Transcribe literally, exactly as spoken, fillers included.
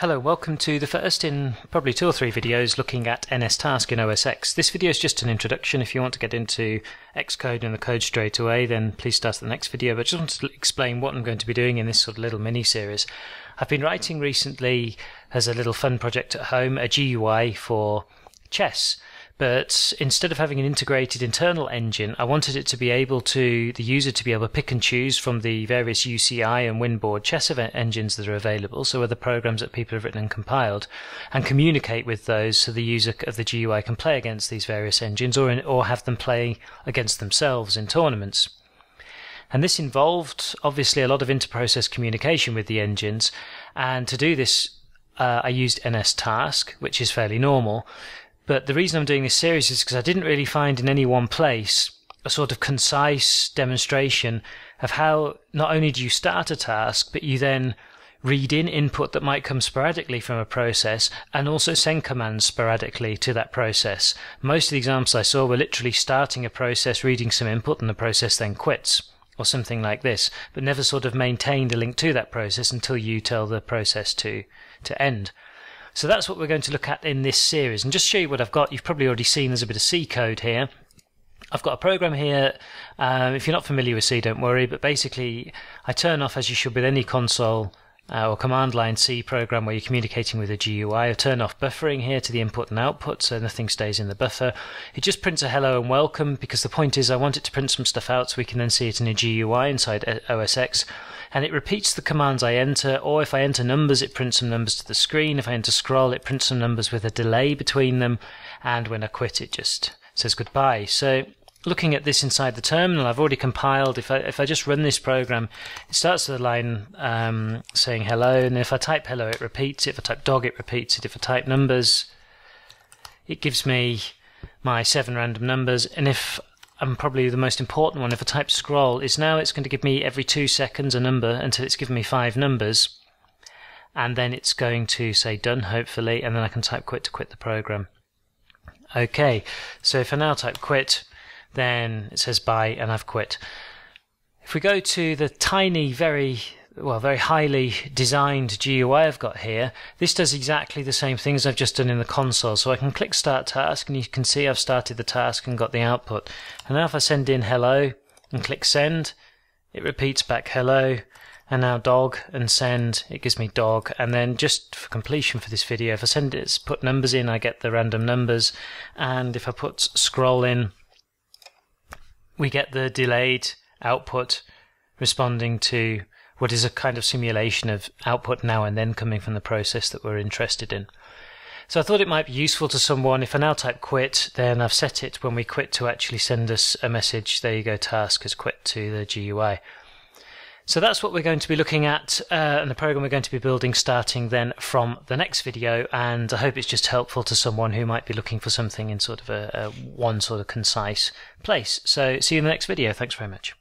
Hello, welcome to the first in probably two or three videos looking at NSTask in O S X. This video is just an introduction. If you want to get into Xcode and the code straight away, then please start the next video. But I just want to explain what I'm going to be doing in this sort of little mini-series. I've been writing recently, as a little fun project at home, a G U I for chess. But instead of having an integrated internal engine, I wanted it to be able to, the user to be able to pick and choose from the various U C I and Winboard chess event engines that are available, so other programs that people have written and compiled, and communicate with those so the user of the G U I can play against these various engines or, in, or have them play against themselves in tournaments. And this involved, obviously, a lot of inter-process communication with the engines, and to do this, uh, I used NSTask, which is fairly normal. But the reason I'm doing this series is because I didn't really find in any one place a sort of concise demonstration of how not only do you start a task, but you then read in input that might come sporadically from a process and also send commands sporadically to that process. Most of the examples I saw were literally starting a process, reading some input, and the process then quits, or something like this, but never sort of maintained a link to that process until you tell the process to, to end. So that's what we're going to look at in this series. And just show you what I've got, you've probably already seen there's a bit of C code here. I've got a program here, um, if you're not familiar with C, don't worry, but basically I turn off, as you should with any console uh, or command line C program where you're communicating with a G U I, I turn off buffering here to the input and output so nothing stays in the buffer. It just prints a hello and welcome, because the point is I want it to print some stuff out so we can then see it in a G U I inside O S X. And it repeats the commands I enter, or if I enter numbers it prints some numbers to the screen, if I enter scroll it prints some numbers with a delay between them, and when I quit it just says goodbye. So looking at this inside the terminal, I've already compiled, if I, if I just run this program, it starts with a line um, saying hello, and if I type hello it repeats it, if I type dog it repeats it, if I type numbers it gives me my seven random numbers, and if and probably the most important one, if I type scroll, is now it's going to give me every two seconds a number until it's given me five numbers, and then it's going to say done, hopefully, and then I can type quit to quit the program. Okay, so if I now type quit, then it says bye and I've quit. If we go to the tiny, very well, very highly designed G U I I've got here, this does exactly the same things I've just done in the console. So I can click Start Task, and you can see I've started the task and got the output. And now if I send in hello and click send, it repeats back hello, and now dog and send, it gives me dog. And then just for completion for this video, if I send it, put numbers in, I get the random numbers, and if I put scroll in, we get the delayed output responding to what is a kind of simulation of output now and then coming from the process that we're interested in. So I thought it might be useful to someone. If I now type quit, then I've set it when we quit to actually send us a message, there you go, task has quit to the G U I. So that's what we're going to be looking at, uh, and the program we're going to be building starting then from the next video, and I hope it's just helpful to someone who might be looking for something in sort of a, a one sort of concise place. So see you in the next video, thanks very much.